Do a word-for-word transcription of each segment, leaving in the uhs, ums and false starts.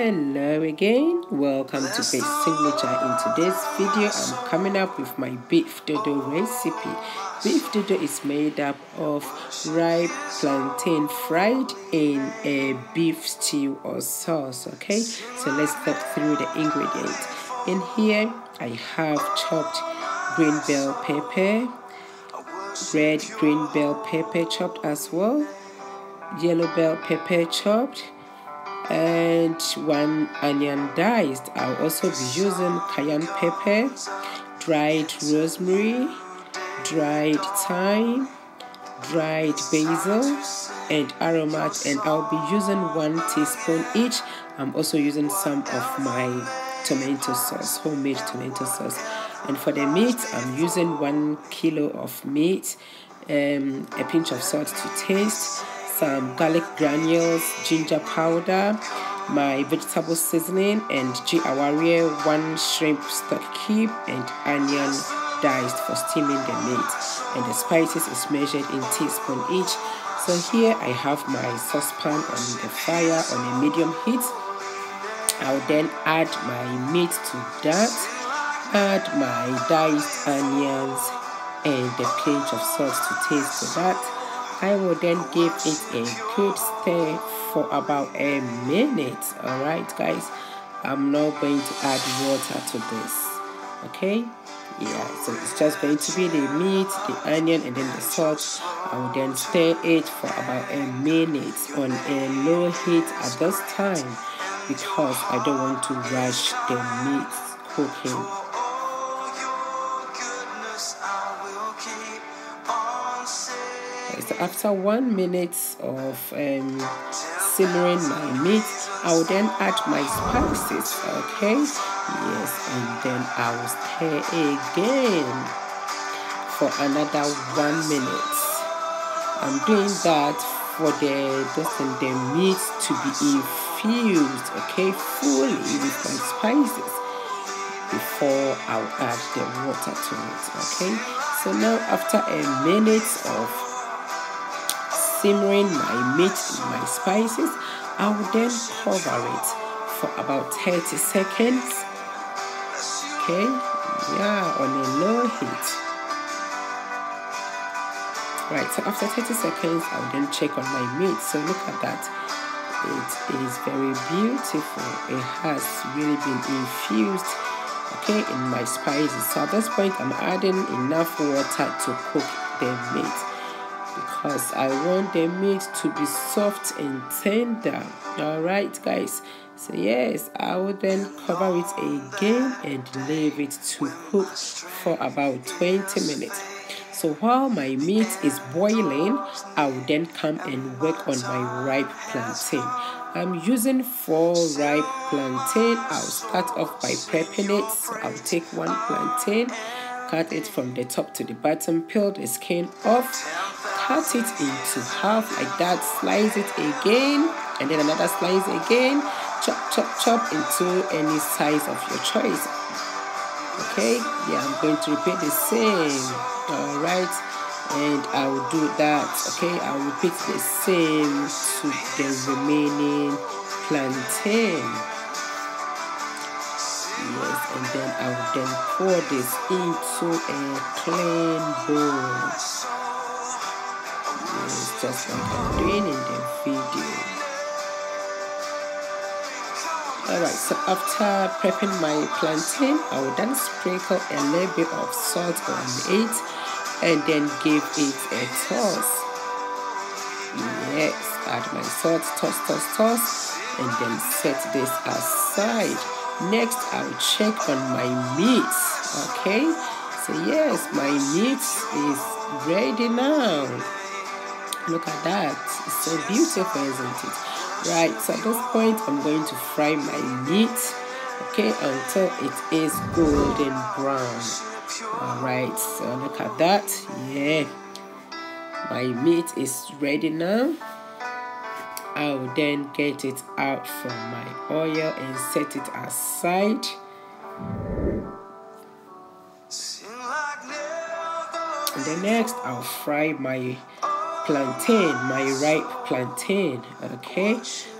Hello again, welcome to Best Signature. In today's video I'm coming up with my beef dodo recipe. Beef dodo is made up of ripe plantain fried in a beef stew or sauce. Okay, so let's step through the ingredients. In here I have chopped green bell pepper, red green bell pepper chopped as well, yellow bell pepper chopped, and one onion diced. I'll also be using cayenne pepper, dried rosemary, dried thyme, dried basil, and aromat, and I'll be using one teaspoon each. I'm also using some of my tomato sauce, homemade tomato sauce. And for the meat, I'm using one kilo of meat, um, a pinch of salt to taste, some garlic granules, ginger powder, my vegetable seasoning, and egye aware three, one shrimp stock cube, and onion diced for steaming the meat. And the spices is measured in teaspoon each. So here I have my saucepan on the fire on a medium heat. I'll then add my meat to that, add my diced onions and a pinch of salt to taste to that. I will then give it a good stir for about a minute. Alright guys, I'm not going to add water to this. Okay, yeah, so it's just going to be the meat, the onion, and then the salt. I will then stir it for about a minute on a low heat at this time, because I don't want to rush the meat cooking. So after one minute of um, simmering my meat, I will then add my spices. Okay, yes, and then I will stir again for another one minute. I'm doing that for the the meat to be infused, okay, fully with my spices before I'll add the water to it. Okay, so now after a minute of simmering my meat with my spices, I will then cover it for about thirty seconds. Okay, yeah, on a low heat. Right, so after thirty seconds, I will then check on my meat. So look at that, it is very beautiful. It has really been infused, okay, in my spices. So at this point, I'm adding enough water to cook the meat, because I want the meat to be soft and tender. Alright guys, so yes, I will then cover it again and leave it to cook for about twenty minutes. So while my meat is boiling, I will then come and work on my ripe plantain. I'm using four ripe plantain. I'll start off by prepping it. So I'll take one plantain, cut it from the top to the bottom, peel the skin off, cut it into half like that, slice it again, and then another slice again, chop chop chop into any size of your choice. Okay, yeah, I'm going to repeat the same. All right, and I will do that. Okay, I will repeat the same to the remaining plantain. Yes, and then I will then pour this into a clean bowl, just like I'm doing in the video. Alright, so after prepping my plantain, I will then sprinkle a little bit of salt on it and then give it a toss. Yes, add my salt, toss, toss, toss, and then set this aside. Next, I will check on my meat. Okay, so yes, my meat is ready now. Look at that, it's so beautiful, isn't it? Right, so at this point I'm going to fry my meat, okay, until it is golden brown. All right, so look at that. Yeah, my meat is ready now. I will then get it out from my oil and set it aside. And the next, I'll fry my plantain, my ripe plantain, okay,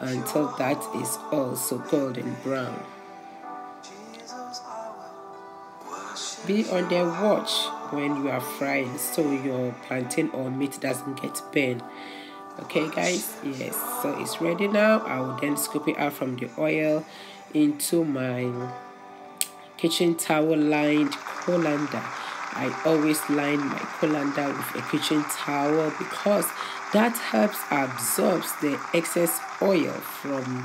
until that is also golden brown. Be on the watch when you are frying so your plantain or meat doesn't get burned. Okay guys, yes, so it's ready now. I will then scoop it out from the oil into my kitchen towel lined colander. I always line my colander with a kitchen towel because that helps absorbs the excess oil from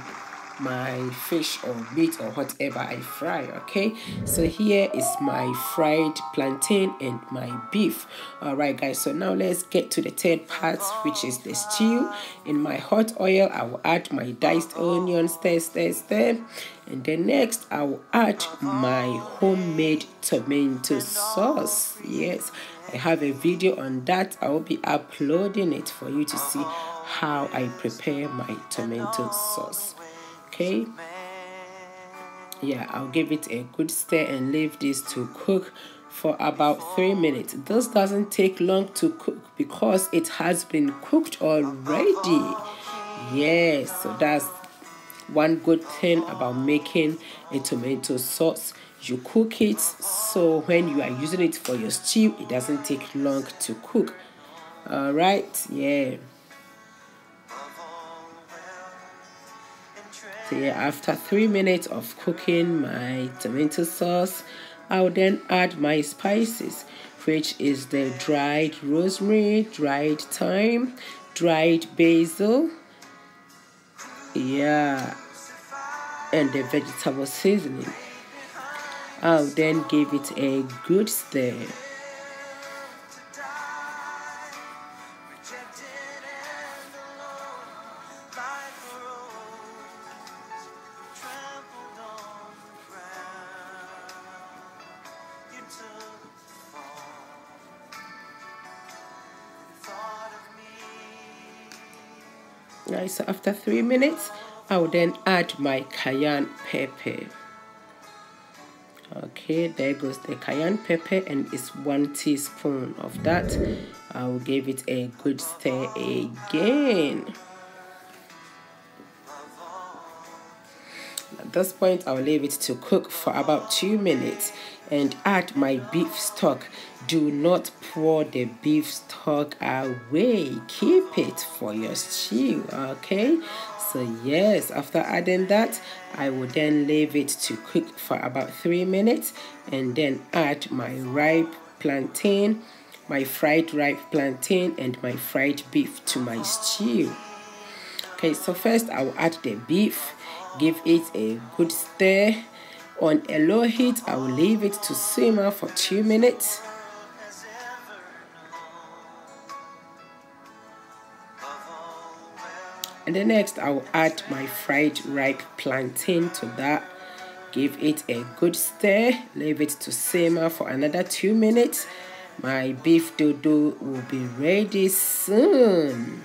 my fish or meat or whatever I fry. Okay, so here is my fried plantain and my beef. All right guys, so now let's get to the third part, which is the stew. In my hot oil, I will add my diced onions, stir stir stir, and then next I will add my homemade tomato sauce. Yes, I have a video on that. I will be uploading it for you to see how I prepare my tomato sauce. Okay, yeah, I'll give it a good stir and leave this to cook for about three minutes. This doesn't take long to cook because it has been cooked already. Yes, so that's one good thing about making a tomato sauce. You cook it, so when you are using it for your stew, it doesn't take long to cook. All right, yeah. So yeah, after three minutes of cooking my tomato sauce, I will then add my spices, which is the dried rosemary, dried thyme, dried basil, yeah, and the vegetable seasoning. I'll then give it a good stir. Right, so after three minutes, I will then add my cayenne pepper. Okay, there goes the cayenne pepper, and it's one teaspoon of that. I will give it a good stir again. At this point, I will leave it to cook for about two minutes and add my beef stock. Do not pour the beef stock away. Keep it for your stew, okay? So yes, after adding that, I will then leave it to cook for about three minutes and then add my ripe plantain, my fried ripe plantain and my fried beef to my stew. Okay, so first I will add the beef, give it a good stir. On a low heat, I will leave it to simmer for two minutes. And then next, I will add my fried ripe plantain to that. Give it a good stir. Leave it to simmer for another two minutes. My beef dodo will be ready soon.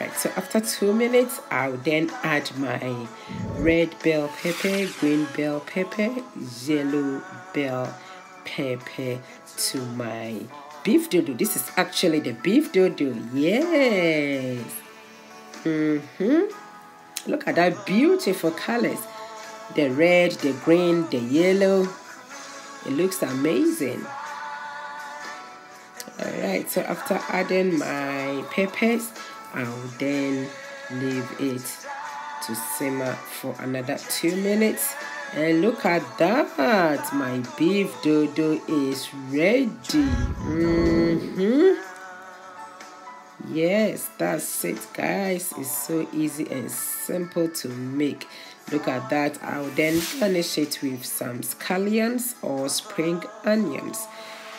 Right, so after two minutes, I'll then add my red bell pepper, green bell pepper, yellow bell pepper to my beef dodo. This is actually the beef dodo. Yes. Mm-hmm. Look at that beautiful colors. The red, the green, the yellow. It looks amazing. All right, so after adding my peppers, I'll then leave it to simmer for another two minutes, and look at that, my beef dodo is ready. Mm-hmm. Yes, that's it guys, it's so easy and simple to make. Look at that. I'll then garnish it with some scallions or spring onions.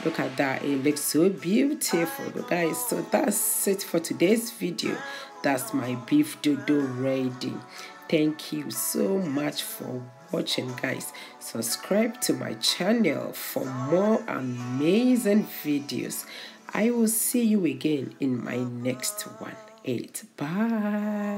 Look at that, it looks so beautiful guys. So that's it for today's video. That's my beef dodo ready. Thank you so much for watching guys. Subscribe to my channel for more amazing videos. I will see you again in my next one. eight. Bye.